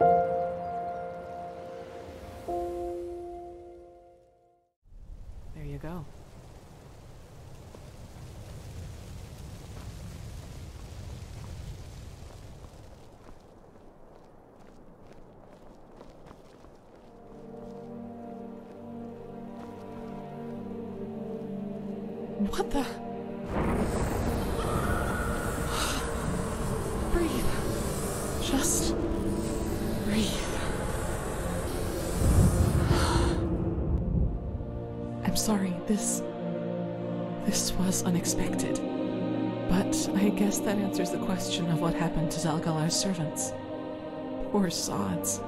There you go. What the? Breathe. Just breathe. I'm sorry, this was unexpected. But I guess that answers the question of what happened to Zalgalar's servants. Poor sods.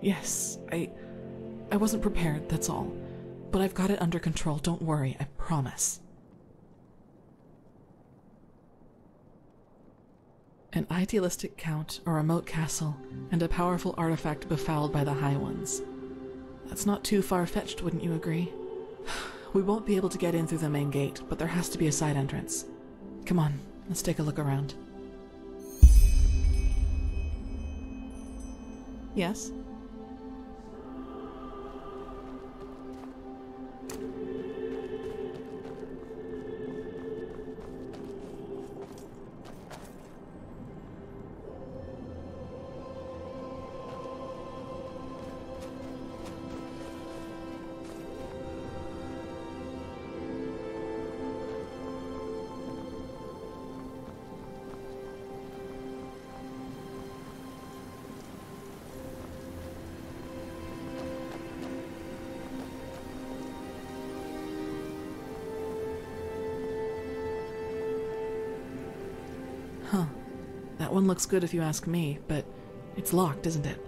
Yes, I wasn't prepared, that's all. But I've got it under control, don't worry, I promise. An idealistic count, a remote castle, and a powerful artifact befouled by the High Ones. That's not too far-fetched, wouldn't you agree? We won't be able to get in through the main gate, but there has to be a side entrance. Come on, let's take a look around. Yes? That one looks good if you ask me, but it's locked, isn't it?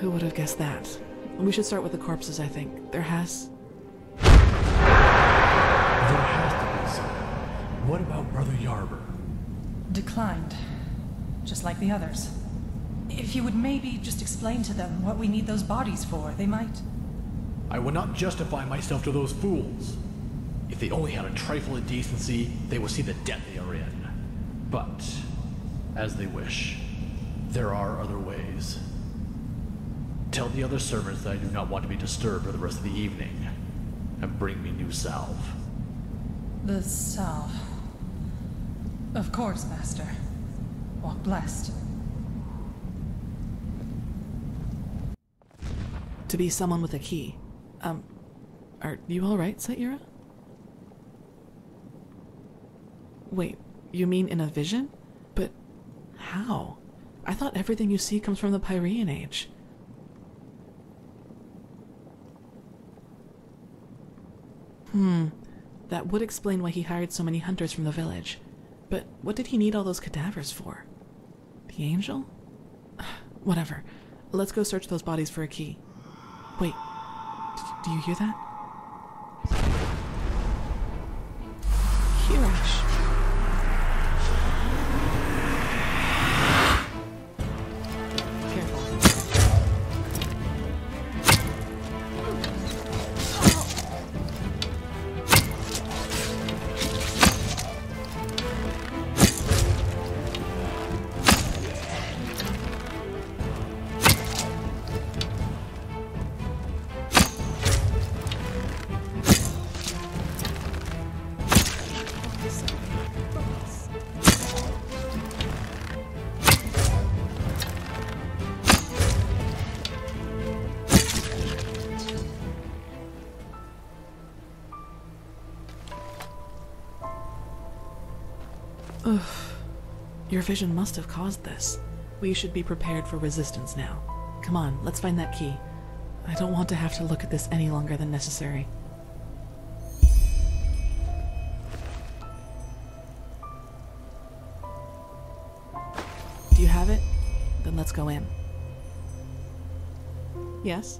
Who would have guessed that? We should start with the corpses, I think. There has to be some. What about Brother Yarber? Declined. Just like the others. If you would maybe just explain to them what we need those bodies for, they might. I would not justify myself to those fools. If they only had a trifle of decency, they will see the debt they are in. But, as they wish, there are other ways. Tell the other servants that I do not want to be disturbed for the rest of the evening, and bring me new salve. The salve. Of course, Master. Walk blessed. To be someone with a key. Are you alright, Saïra? Wait, you mean in a vision? But how? I thought everything you see comes from the Pyrenean Age. That would explain why he hired so many hunters from the village. But what did he need all those cadavers for? The angel? Whatever. Let's go search those bodies for a key. Wait, do you hear that? Kirosh. Your vision must have caused this. We should be prepared for resistance now. Come on, let's find that key. I don't want to have to look at this any longer than necessary. Do you have it? Then let's go in. Yes?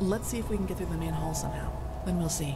Let's see if we can get through the manhole somehow. Then we'll see.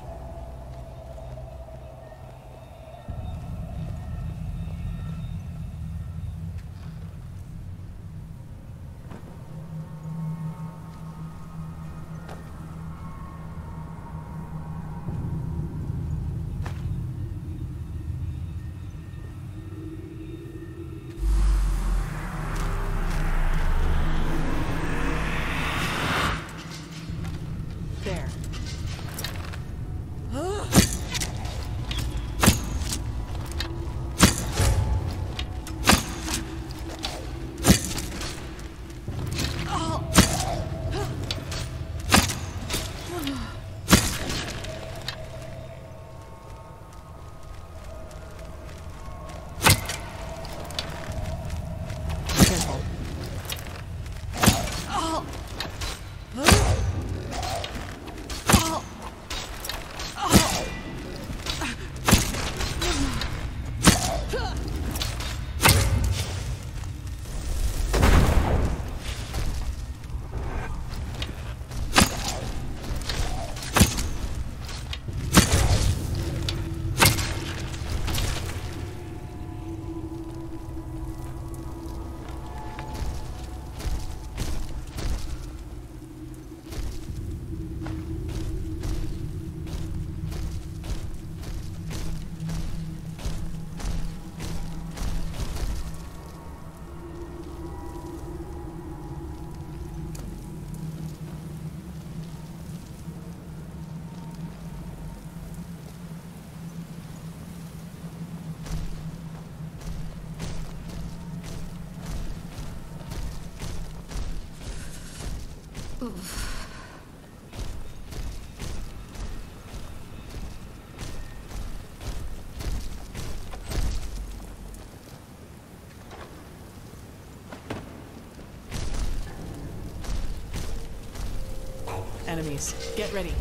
Enemies, get ready.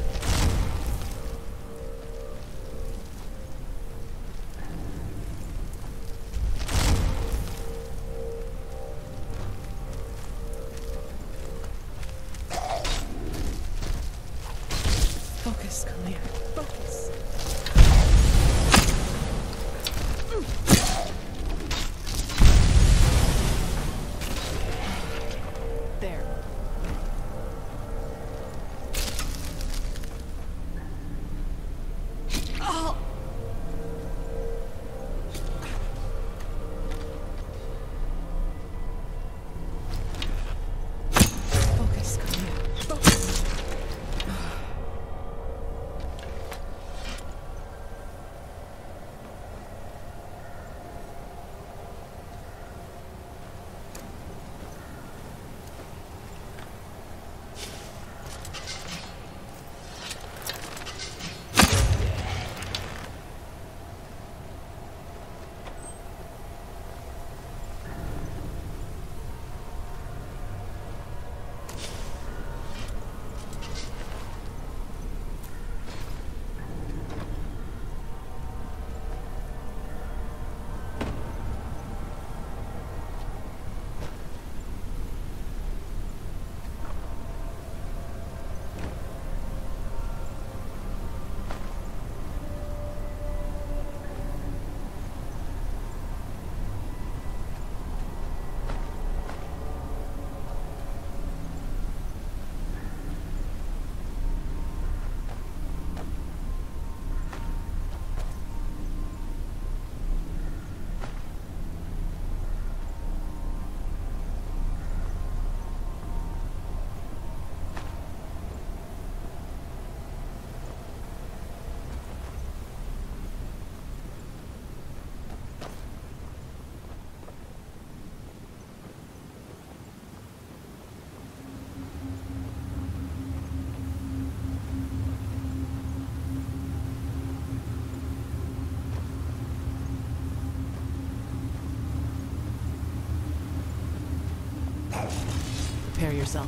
Prepare yourself.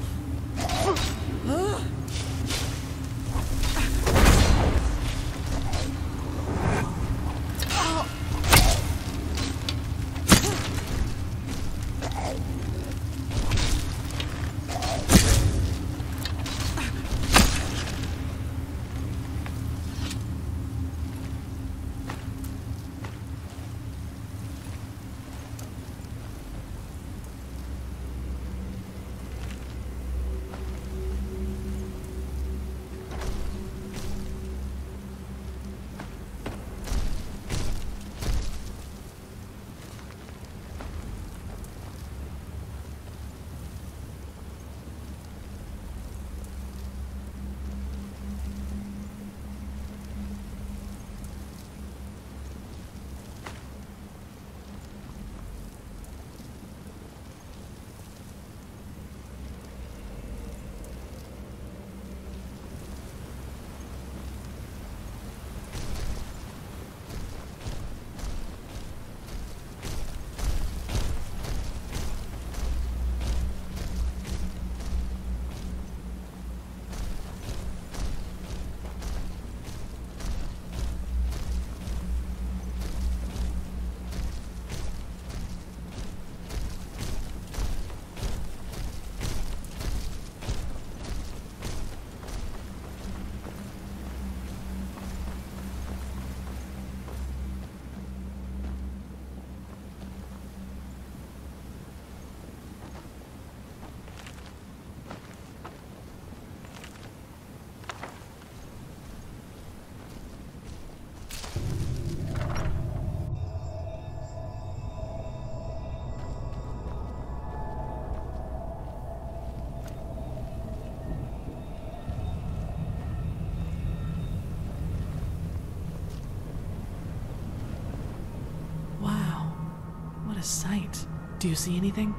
a sight. Do you see anything?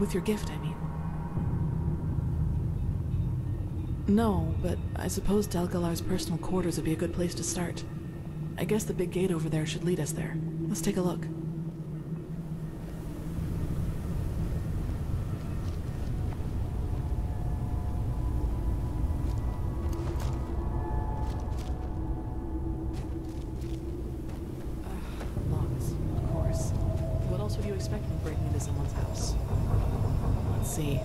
With your gift, I mean. No, but I suppose Dal'Galar's personal quarters would be a good place to start. I guess the big gate over there should lead us there. Let's take a look. Locks, of course. What else would you expect from breaking into someone's house? Let's see.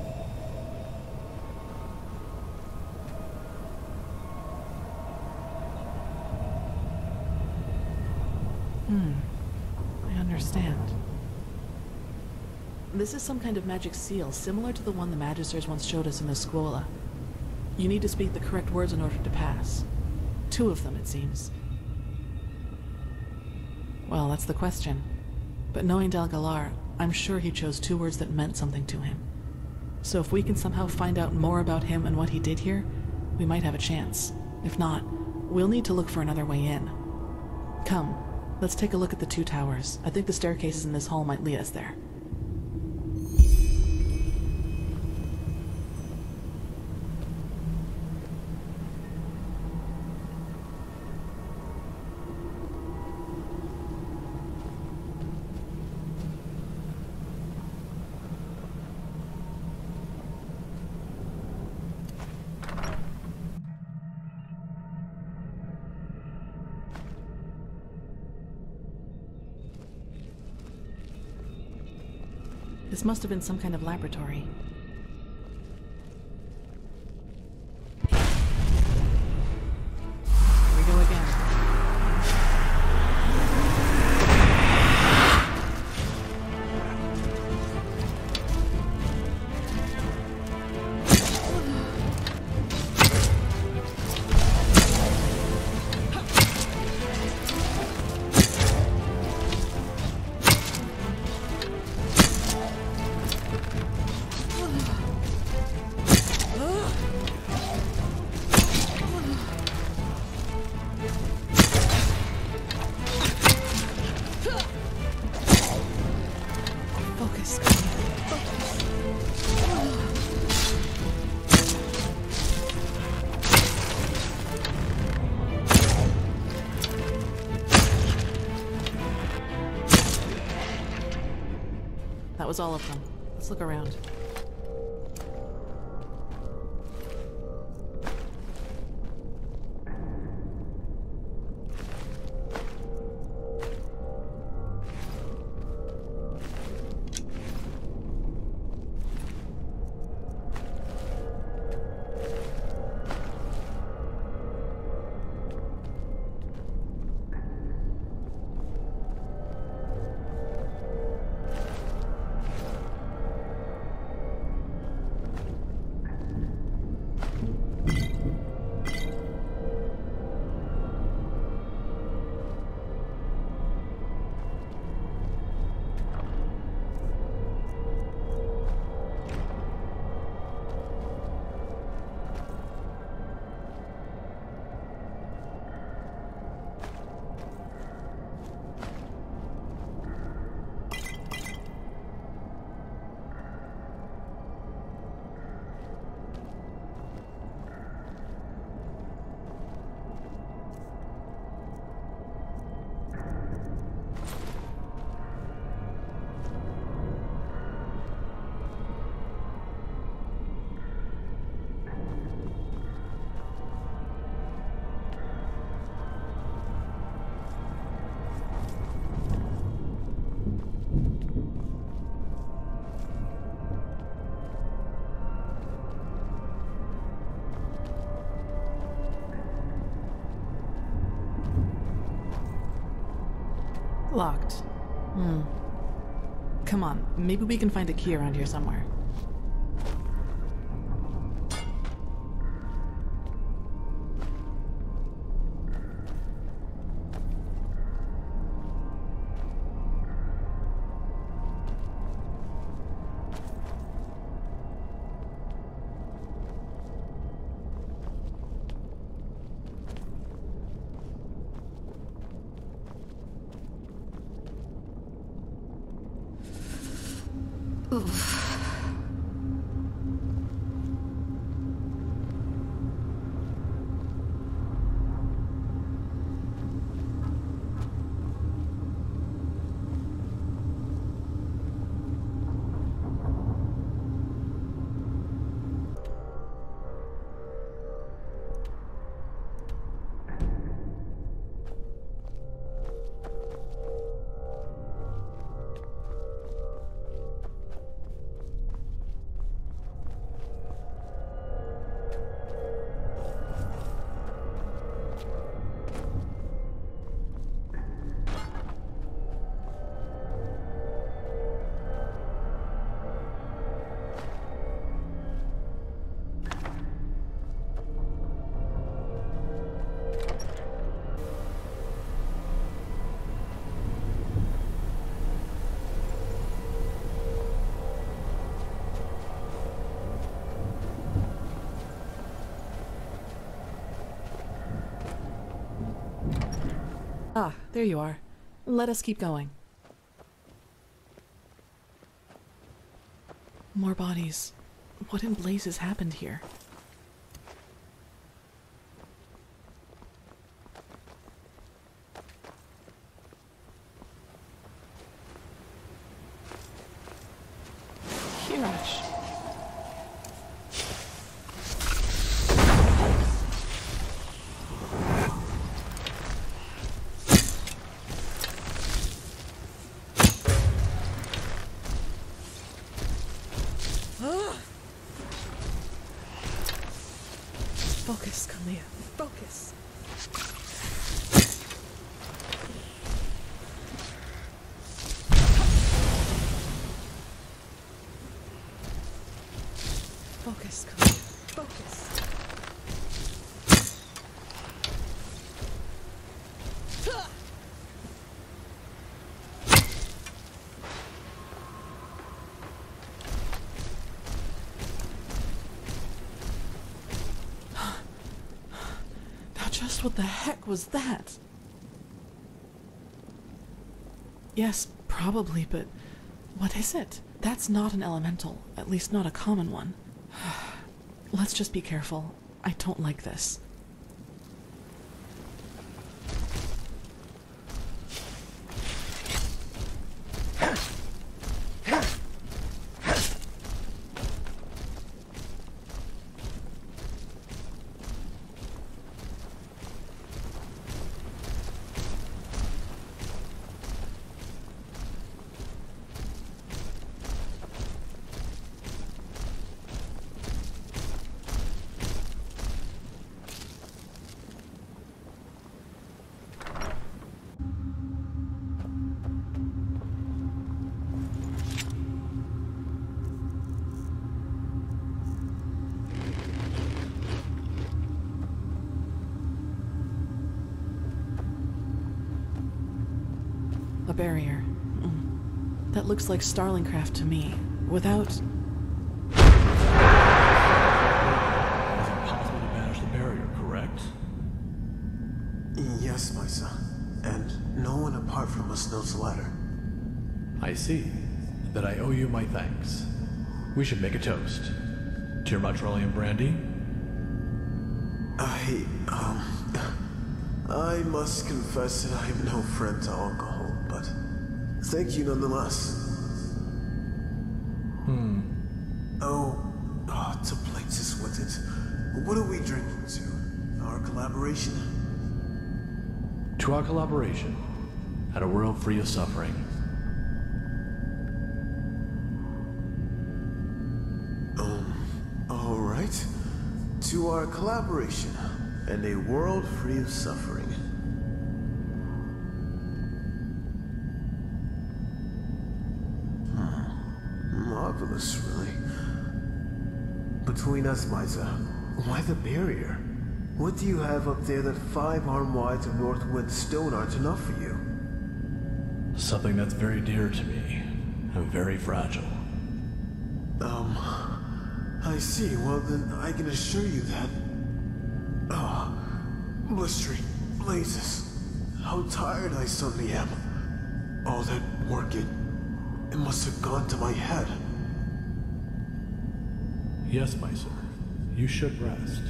I understand. This is some kind of magic seal, similar to the one the Magisters once showed us in the Scuola. You need to speak the correct words in order to pass. 2 of them, it seems. Well, that's the question. But knowing Dal'Galar, I'm sure he chose 2 words that meant something to him. So if we can somehow find out more about him and what he did here, we might have a chance. If not, we'll need to look for another way in. Come. Let's take a look at the 2 towers. I think the staircases in this hall might lead us there. This must have been some kind of laboratory. Here we go again. That was all of them. Let's look around. Locked. Come on, maybe we can find a key around here somewhere. Oof. Ah, there you are. Let us keep going. More bodies. What in blazes happened here? What the heck was that? Yes, probably, but what is it? That's not an elemental, at least not a common one. Let's just be careful. I don't like this. Barrier. That looks like Starlingcraft to me. Without... It's impossible to manage the barrier, correct? Yes, my son. And no one apart from us knows the latter. I see. That I owe you my thanks. We should make a toast. To your Matrillion brandy? I must confess that I am no friend to alcohol. Thank you, nonetheless. Oh, to place us with it. What are we drinking to? Our collaboration? To our collaboration. At a world free of suffering. All right. To our collaboration. And a world free of suffering. Marvelous, really. Between us, Misa, why the barrier? What do you have up there that 5 arm wides of Northwood stone aren't enough for you? Something that's very dear to me, and very fragile. I see. Well, then I can assure you that... Oh, blistering blazes. How tired I suddenly am. All that working, it must have gone to my head. Yes, my sir. You should rest.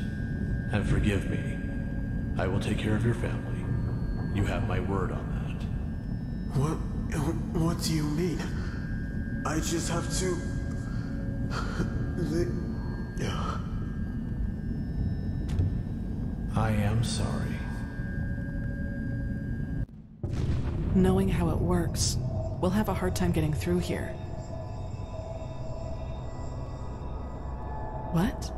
And forgive me. I will take care of your family. You have my word on that. What do you mean? I just have to... I am sorry. Knowing how it works, we'll have a hard time getting through here. What?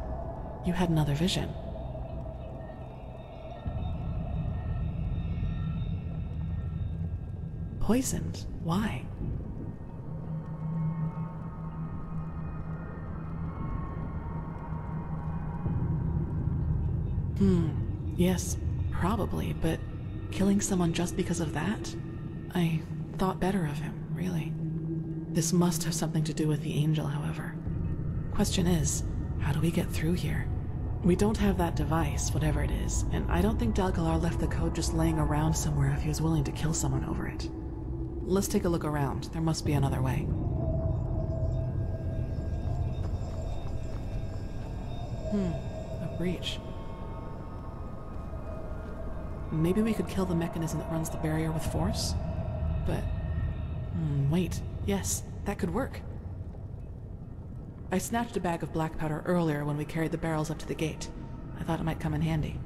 You had another vision. Poisoned? Why? Yes, probably, but killing someone just because of that? I thought better of him, really. This must have something to do with the angel, however. Question is, how do we get through here? We don't have that device, whatever it is, and I don't think Dal'Galar left the code just laying around somewhere if he was willing to kill someone over it. Let's take a look around. There must be another way. A breach. Maybe we could kill the mechanism that runs the barrier with force? But... wait. Yes, that could work. I snatched a bag of black powder earlier when we carried the barrels up to the gate. I thought it might come in handy.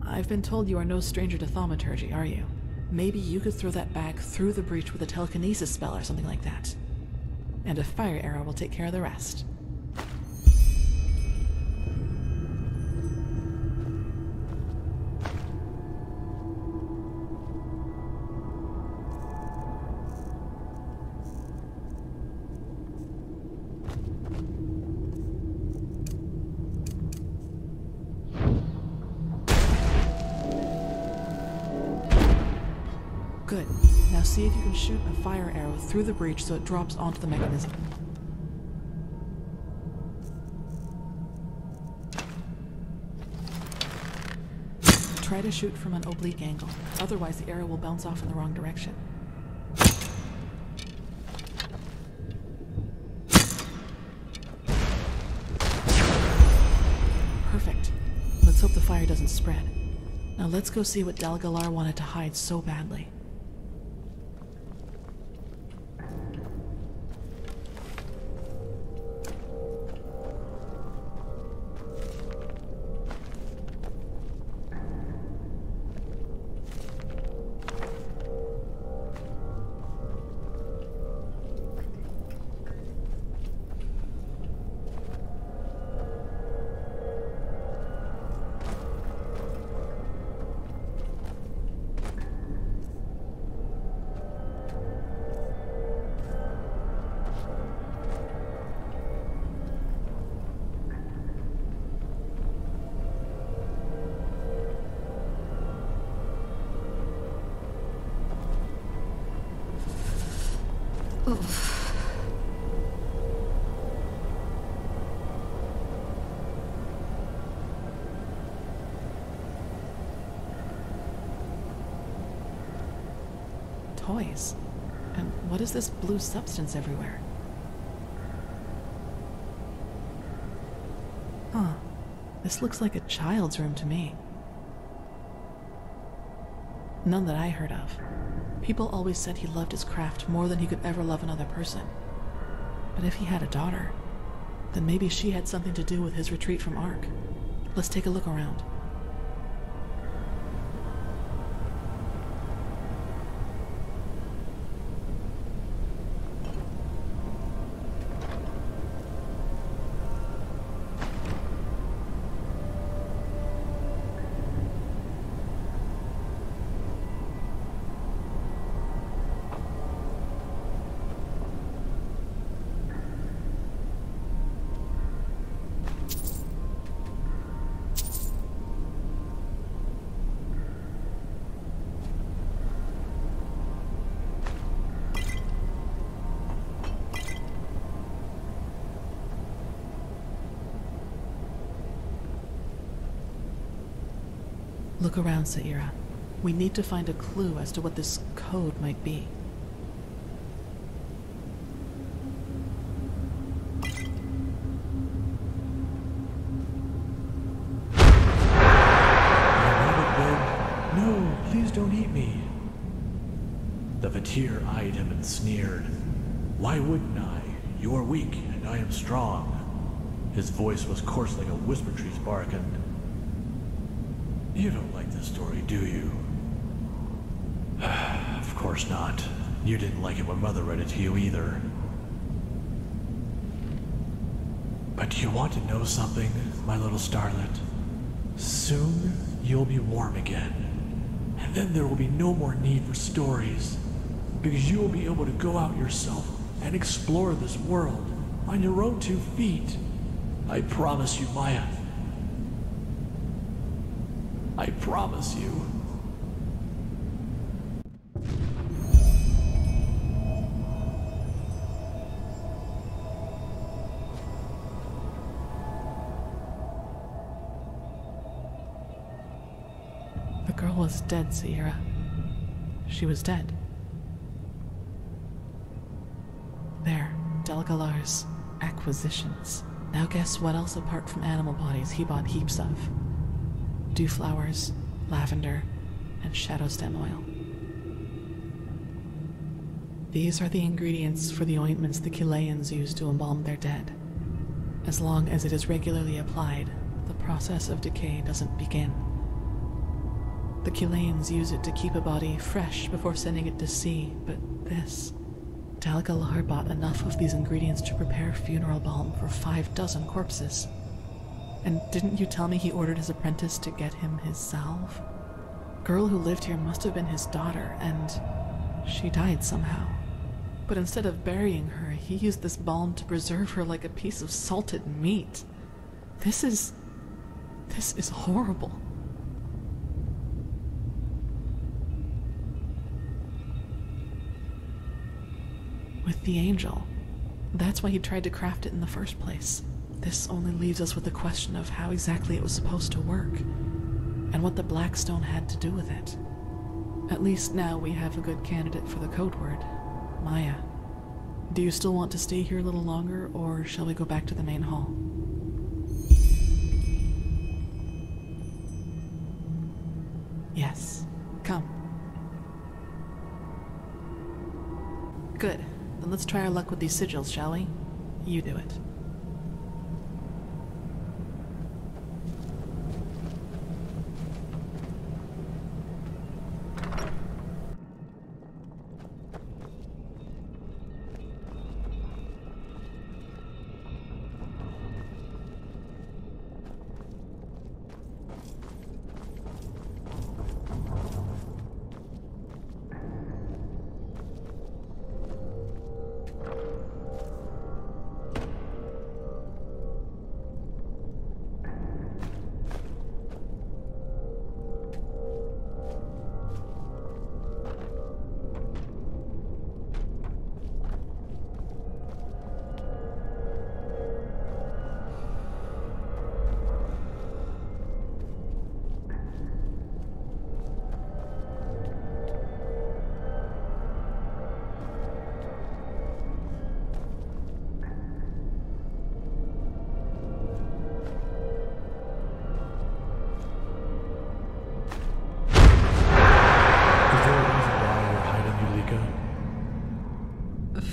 I've been told you are no stranger to thaumaturgy, are you? Maybe you could throw that bag through the breach with a telekinesis spell or something like that. And a fire arrow will take care of the rest. See if you can shoot a fire arrow through the breach so it drops onto the mechanism. Try to shoot from an oblique angle, otherwise the arrow will bounce off in the wrong direction. Perfect. Let's hope the fire doesn't spread. Now let's go see what Dal'Galar wanted to hide so badly. Toys. And what is this blue substance everywhere? Huh. This looks like a child's room to me. None that I heard of. People always said he loved his craft more than he could ever love another person. But if he had a daughter, then maybe she had something to do with his retreat from Ark. Let's take a look around. Look around, Saïra. We need to find a clue as to what this code might be. Please don't eat me. The Vatir eyed him and sneered. Why wouldn't I? You are weak, and I am strong. His voice was coarse like a whisper tree's bark, and... You don't like this story, do you? Of course not. You didn't like it when Mother read it to you either. But do you want to know something, my little starlet? Soon, you'll be warm again. And then there will be no more need for stories. Because you will be able to go out yourself and explore this world on your own two feet. I promise you, Maya. I promise you. The girl was dead, Saïra. She was dead. There, Dal'Galar's acquisitions. Now guess what else apart from animal bodies he bought heaps of. Dewflowers, lavender, and shadow stem oil. These are the ingredients for the ointments the Kilayans use to embalm their dead. As long as it is regularly applied, the process of decay doesn't begin. The Kilayans use it to keep a body fresh before sending it to sea, but this... Dal'Galar bought enough of these ingredients to prepare funeral balm for 6 corpses. And didn't you tell me he ordered his apprentice to get him his salve? Girl who lived here must have been his daughter, and she died somehow. But instead of burying her, he used this balm to preserve her like a piece of salted meat. This is horrible. With the angel. That's why he tried to craft it in the first place. This only leaves us with the question of how exactly it was supposed to work, and what the Blackstone had to do with it. At least now we have a good candidate for the code word, Maya. Do you still want to stay here a little longer, or shall we go back to the main hall? Yes. Come. Good. Then let's try our luck with these sigils, shall we? You do it.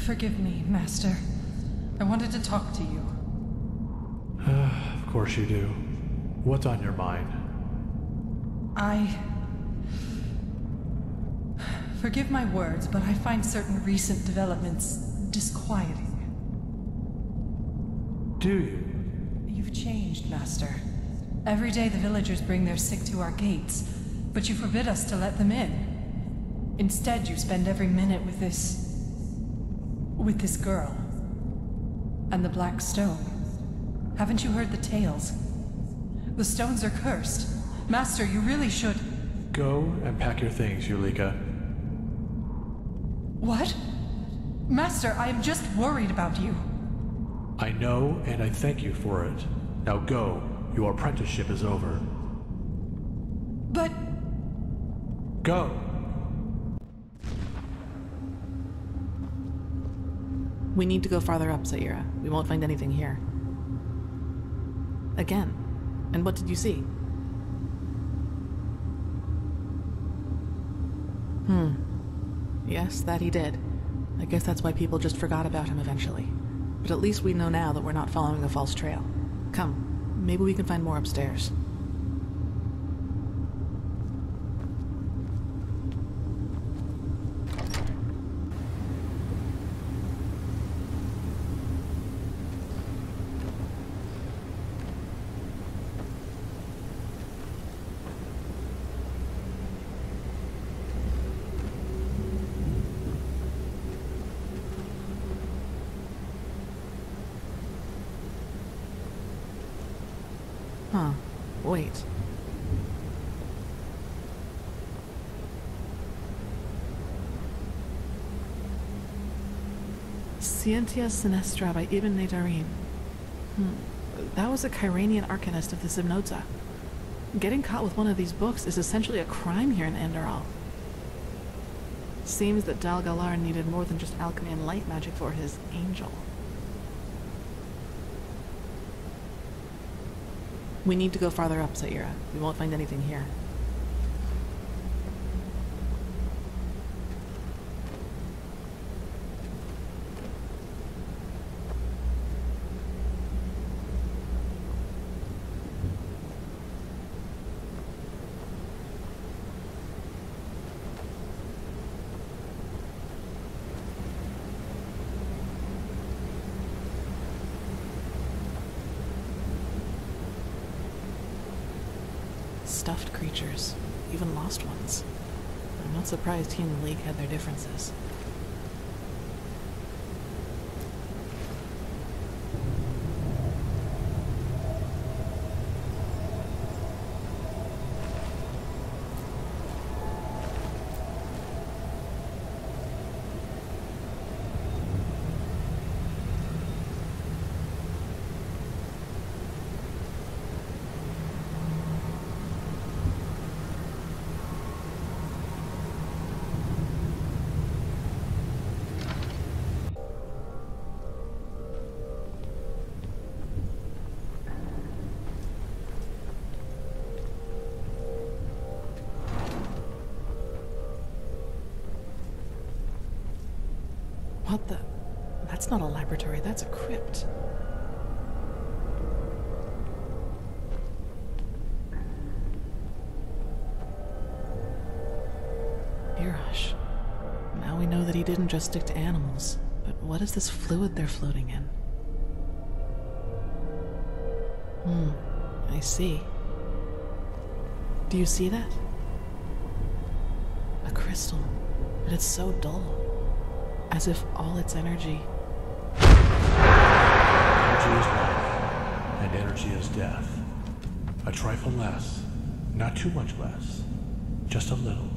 Forgive me, Master. I wanted to talk to you. Of course you do. What's on your mind? Forgive my words, but I find certain recent developments disquieting. Do you? You've changed, Master. Every day the villagers bring their sick to our gates, but you forbid us to let them in. Instead, you spend every minute with this girl. And the Black Stone. Haven't you heard the tales? The stones are cursed. Master, you really should... Go and pack your things, Yuleika. What? Master, I am just worried about you. I know, and I thank you for it. Now go. Your apprenticeship is over. But... Go! We need to go farther up, Saïra. We won't find anything here. Again. And what did you see? Yes, that he did. I guess that's why people just forgot about him eventually. But at least we know now that we're not following a false trail. Come, maybe we can find more upstairs. Wait. Antia Sinestra by Ibn Nadarin. That was a Kyranian arcanist of the Simnota. Getting caught with one of these books is essentially a crime here in Enderal. Seems that Dal'Galar needed more than just alchemy and light magic for his angel. We need to go farther up, Saïra. We won't find anything here. Stuffed creatures, even lost ones. I'm not surprised he and the League had their differences. What the? That's not a laboratory, that's a crypt. Mirosh. Now we know that he didn't just stick to animals, but what is this fluid they're floating in? I see. Do you see that? A crystal, but it's so dull. As if all its energy... Energy is life, and energy is death. A trifle less, not too much less, just a little.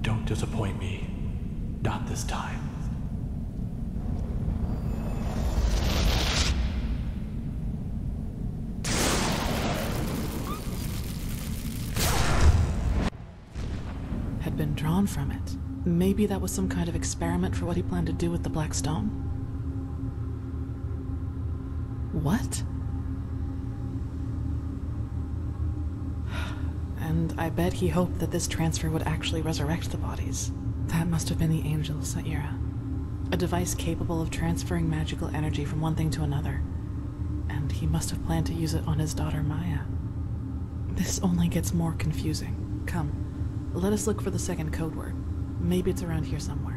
Don't disappoint me, not this time. Been drawn from it. Maybe that was some kind of experiment for what he planned to do with the Blackstone. What? And I bet he hoped that this transfer would actually resurrect the bodies. That must have been the angel, Saïra. A device capable of transferring magical energy from one thing to another. And he must have planned to use it on his daughter Maya. This only gets more confusing. Come. Let us look for the second code word. Maybe it's around here somewhere.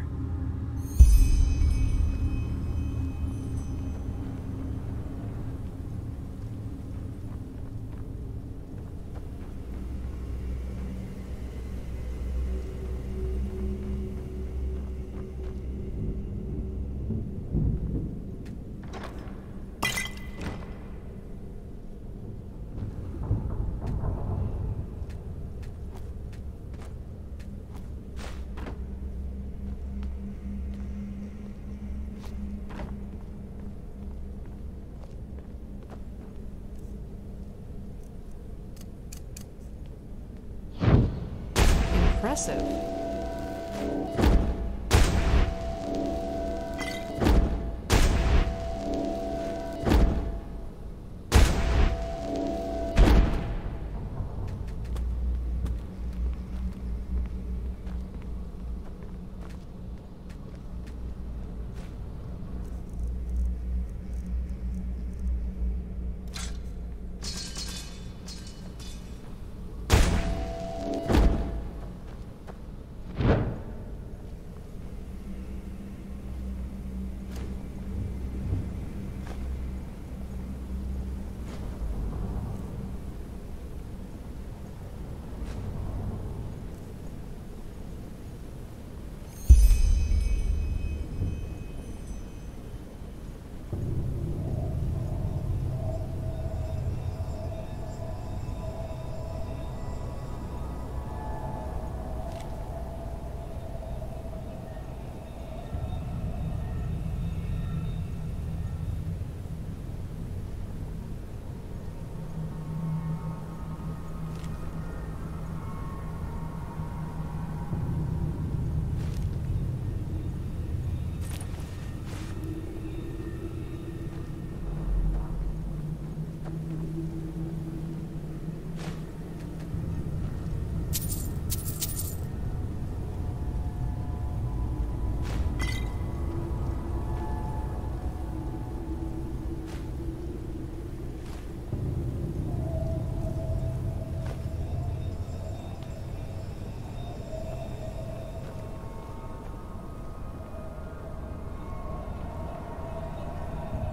Impressive.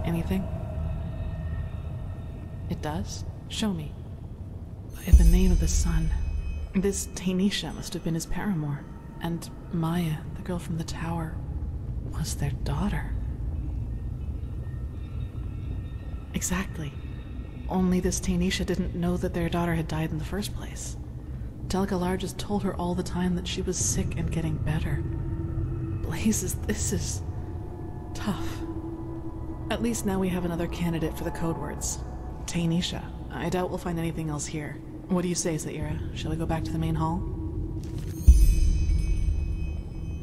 Anything? It does? Show me. By the name of the sun. This Tanisha must have been his paramour. And Maya, the girl from the tower, was their daughter. Exactly. Only this Tanisha didn't know that their daughter had died in the first place. Dal'Galar just told her all the time that she was sick and getting better. Blazes, this is tough. At least now we have another candidate for the code words. Tanisha. I doubt we'll find anything else here. What do you say, Saïra? Shall we go back to the main hall?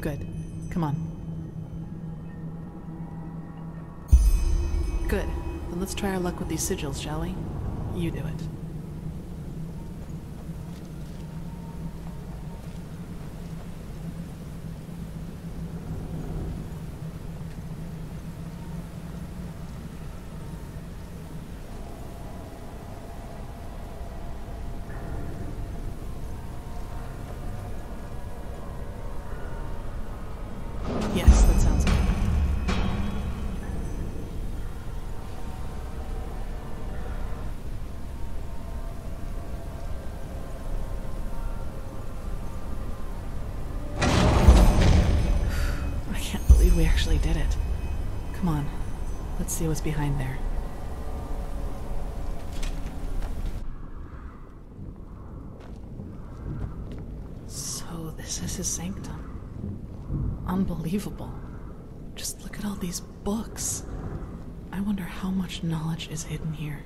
Good. Come on. Good. Then let's try our luck with these sigils, shall we? You do it. Did it. Come on, let's see what's behind there. So this is his sanctum. Unbelievable. Just look at all these books. I wonder how much knowledge is hidden here.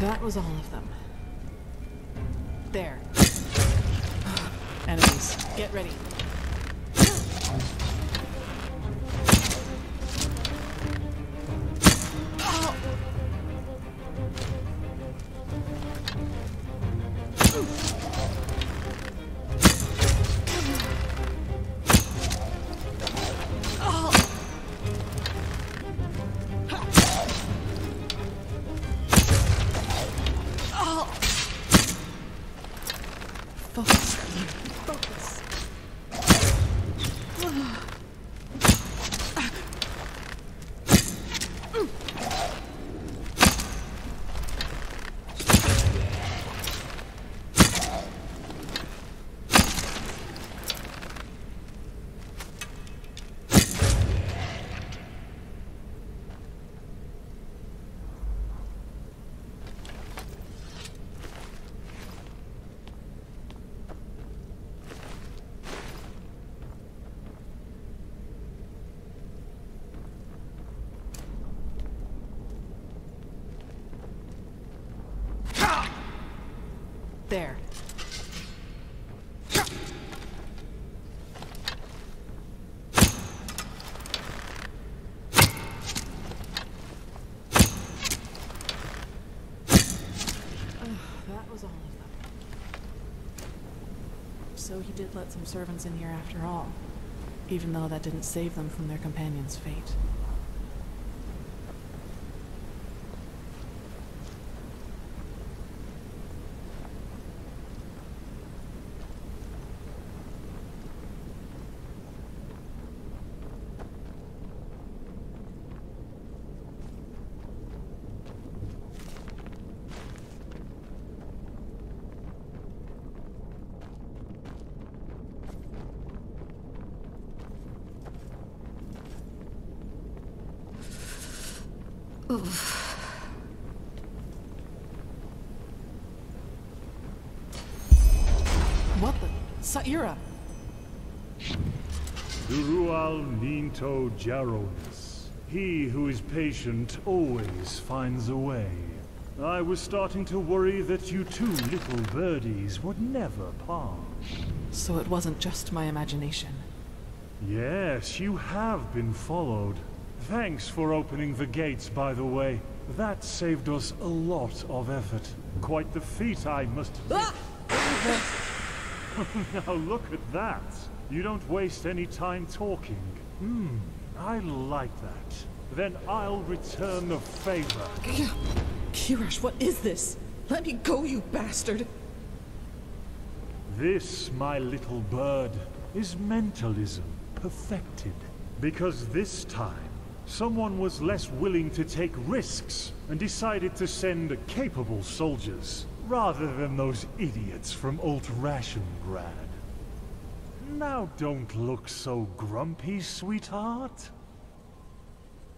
That was all of them. There. Enemies, get ready. There. That was all of them. So he did let some servants in here after all, even though that didn't save them from their companion's fate. What the? Saïra! Durual Ninto Jarowis. He who is patient always finds a way. I was starting to worry that you two little birdies would never pass. So it wasn't just my imagination. Yes, you have been followed. Thanks for opening the gates, by the way. That saved us a lot of effort. Quite the feat, I must admit. Now look at that. You don't waste any time talking. I like that. Then I'll return the favor. Kirosh, what is this? Let me go, you bastard! This, my little bird, is mentalism perfected. Because this time, someone was less willing to take risks and decided to send capable soldiers rather than those idiots from Ultrarationgrad. Now don't look so grumpy, sweetheart.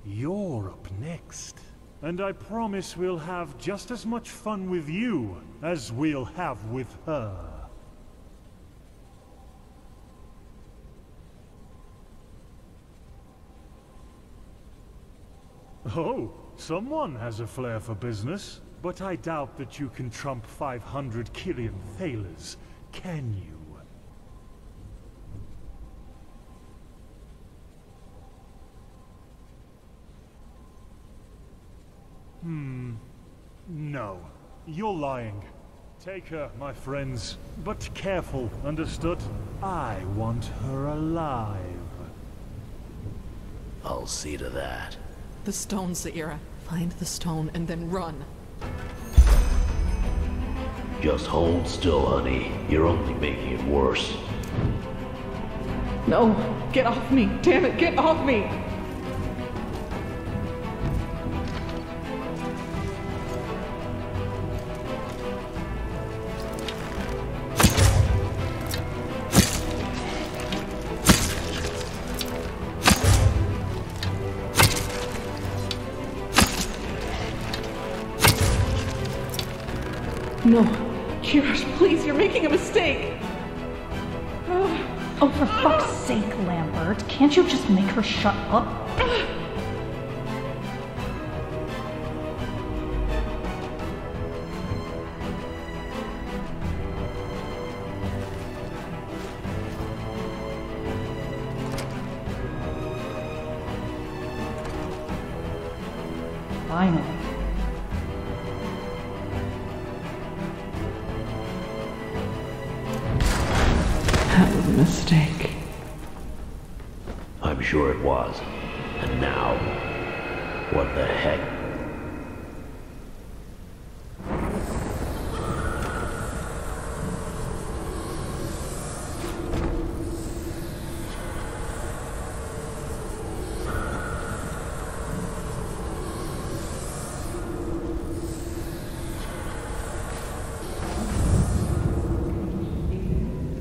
You're up next. And I promise we'll have just as much fun with you as we'll have with her. Oh, someone has a flair for business, but I doubt that you can trump 500 Killian thalers, can you? No, you're lying. Take her, my friends, but careful, understood? I want her alive. I'll see to that. The stone, Saïra. Find the stone and then run. Just hold still, honey. You're only making it worse. No! Get off me! Damn it! Get off me! No. Kirosh, please, you're making a mistake! Oh, for fuck's sake, Lambert. Can't you just make her shut up? Finally. Mistake. I'm sure it was. And now, what the heck?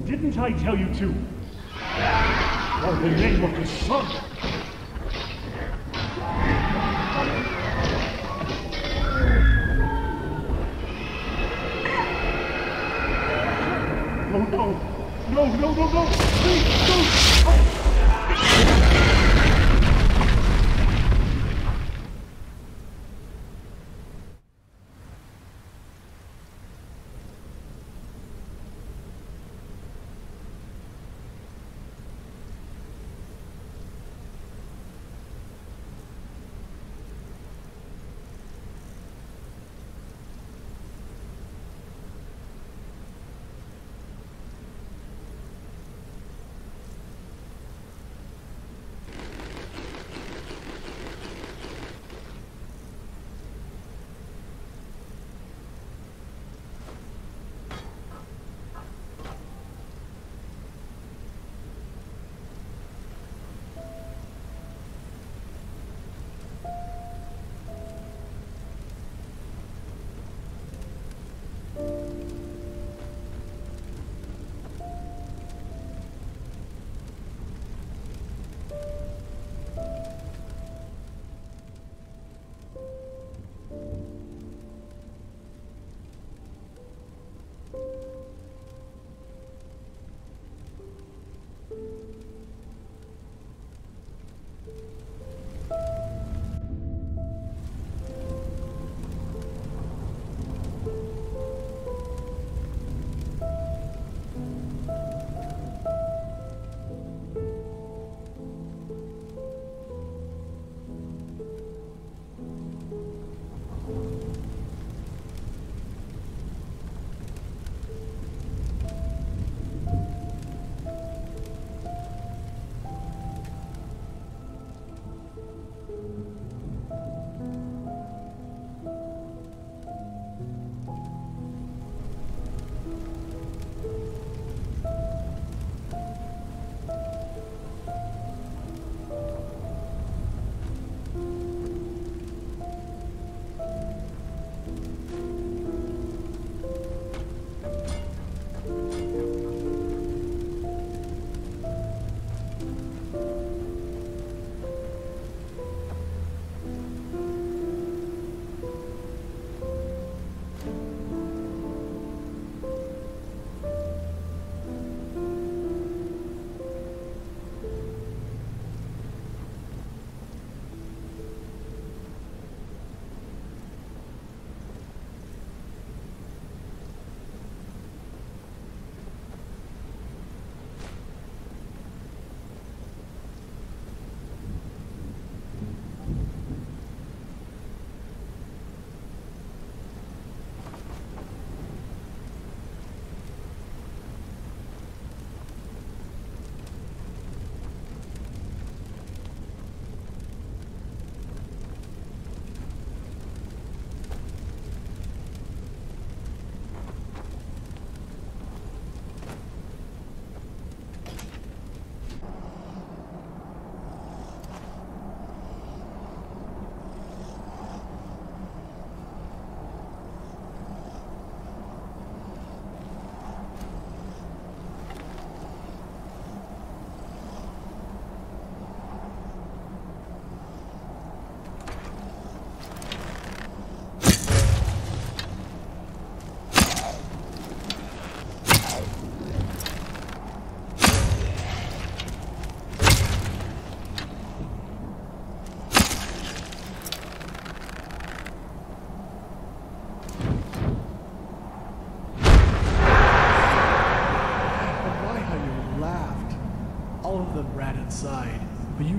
Didn't I tell you to? Or the name of the sun! Oh no! No, no, no, no! Please, don't!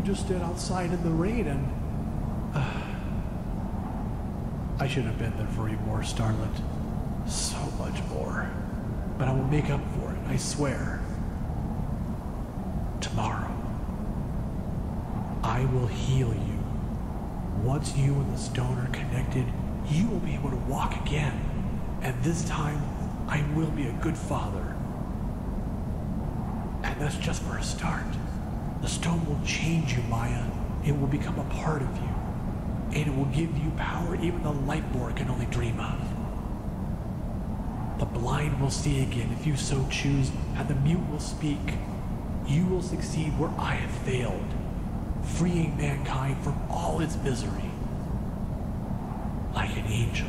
Just stood outside in the rain and... I should have been there for you more, Starlet. So much more. But I will make up for it, I swear. Tomorrow, I will heal you. Once you and the stone are connected, you will be able to walk again. And this time, I will be a good father. And that's just for a start. The stone will change you, Maya. It will become a part of you. And it will give you power even the Lightborn can only dream of. The blind will see again if you so choose, and the mute will speak. You will succeed where I have failed, freeing mankind from all its misery. Like an angel.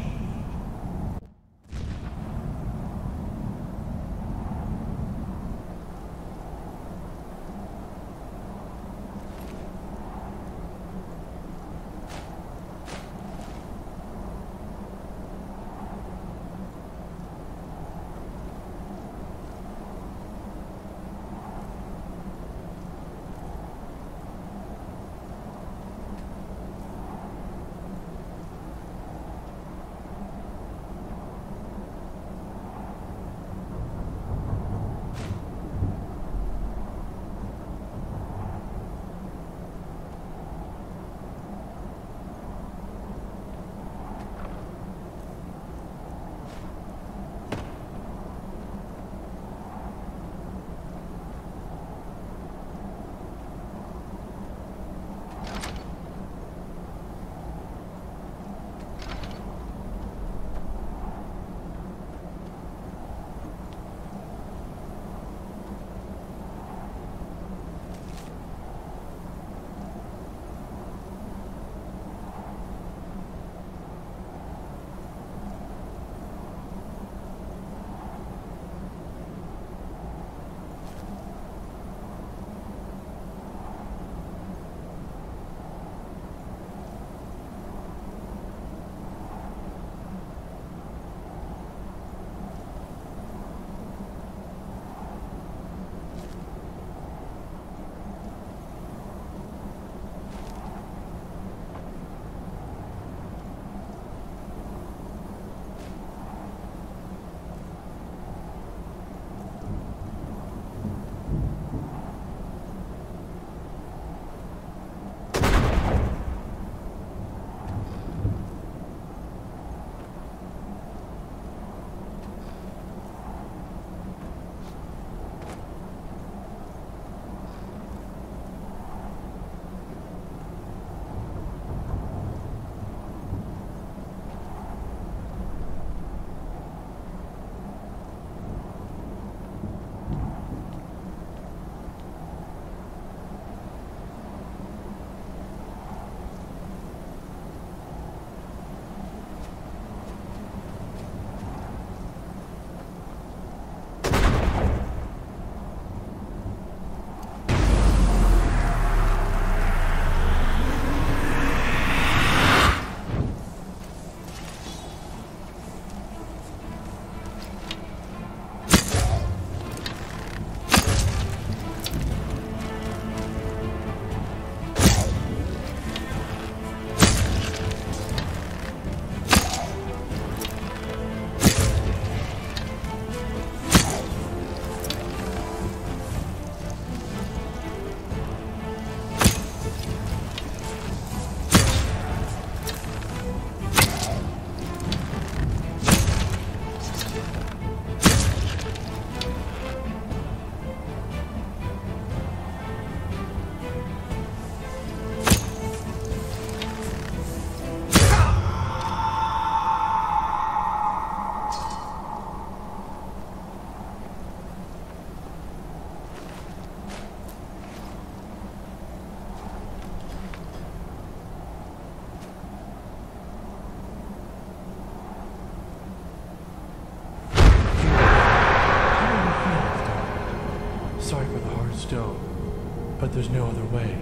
stone, but there's no other way.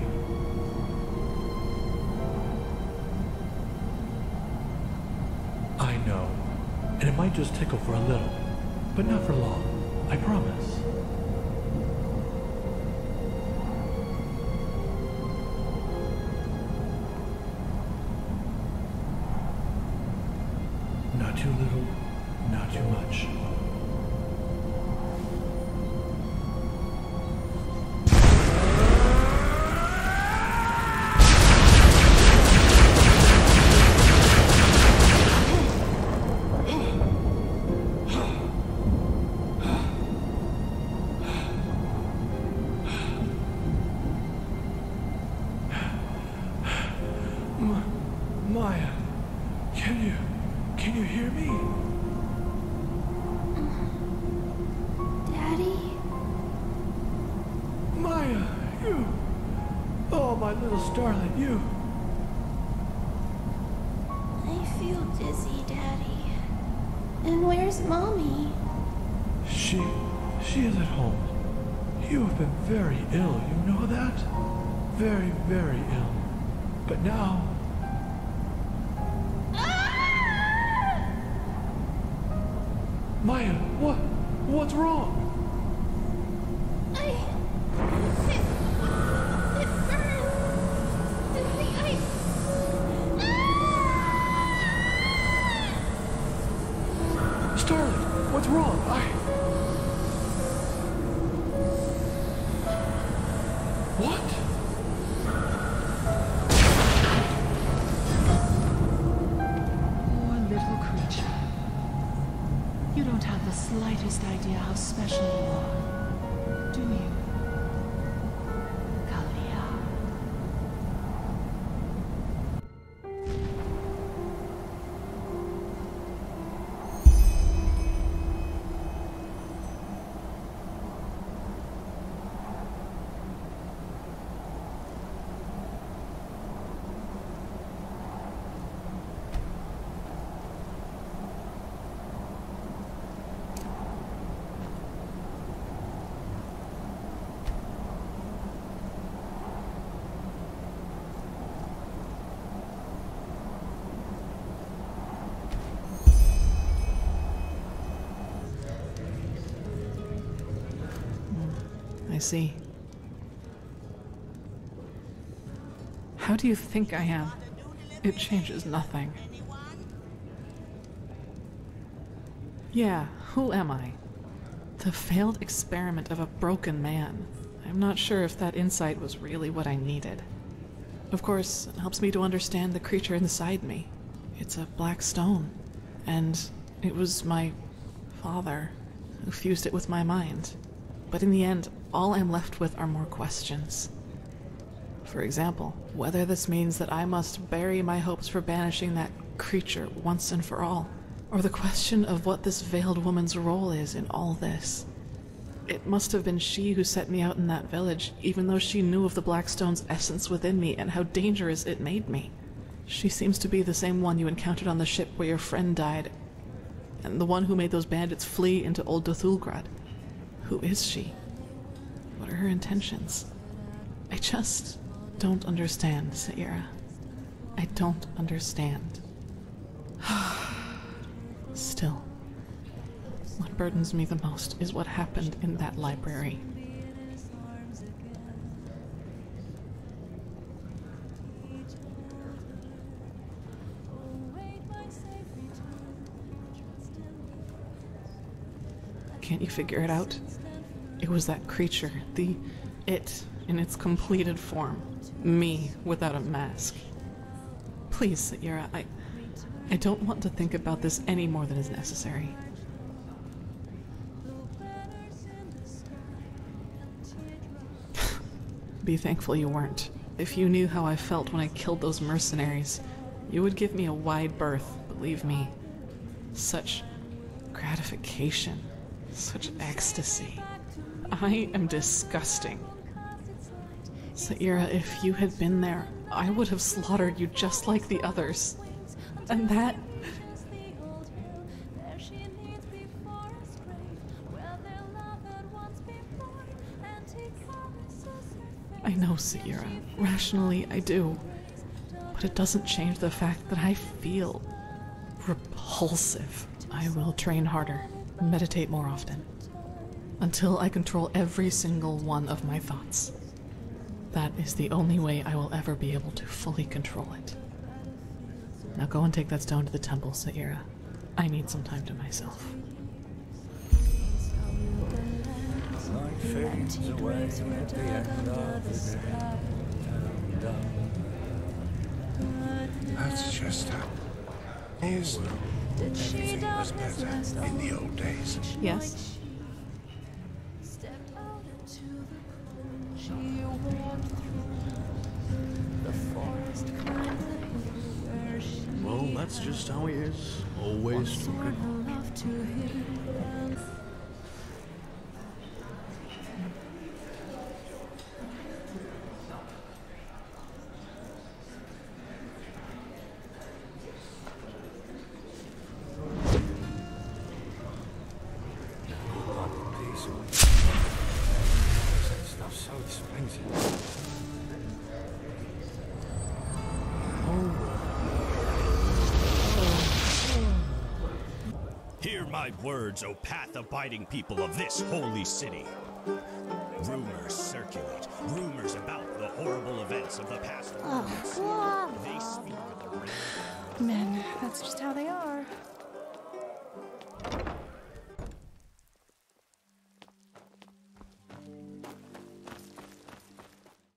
I know, and it might just tickle for a little, but not for long, I promise. Not too little, not too much. Starling, you. I feel dizzy, Daddy. And where's Mommy? She is at home. You have been very ill, you know that? Very, very ill. But now... Ah! Maya, what's wrong? See. How do you think I am? It changes nothing. Yeah, who am I? The failed experiment of a broken man. I'm not sure if that insight was really what I needed. Of course, it helps me to understand the creature inside me. It's a black stone, and it was my father who fused it with my mind. But in the end, all I'm left with are more questions. For example, whether this means that I must bury my hopes for banishing that creature once and for all, or the question of what this veiled woman's role is in all this. It must have been she who set me out in that village, even though she knew of the Blackstone's essence within me and how dangerous it made me. She seems to be the same one you encountered on the ship where your friend died, and the one who made those bandits flee into old Dothulgrad. Who is she? What are her intentions? I just don't understand, Saïra. I don't understand. Still, what burdens me the most is what happened in that library. Can't you figure it out? It was that creature, the it in its completed form, me without a mask. Please, Saïra, I don't want to think about this any more than is necessary. Be thankful you weren't. If you knew how I felt when I killed those mercenaries, you would give me a wide berth, believe me. Such gratification. Such ecstasy. I am disgusting. Saïra, if you had been there, I would have slaughtered you just like the others. And that... I know, Saïra. Rationally, I do. But it doesn't change the fact that I feel repulsive. I will train harder, meditate more often, until I control every single one of my thoughts. That is the only way I will ever be able to fully control it. Now go and take that stone to the temple, Saïra. I need some time to myself. That's just how is everything was better in the old days. Yes. Well, that's just how he is. Always stupid. Words, O path-abiding people of this holy city. Rumors circulate, rumors about the horrible events of the past. Oh, wow. They speak with a ring. Men, that's just how they are.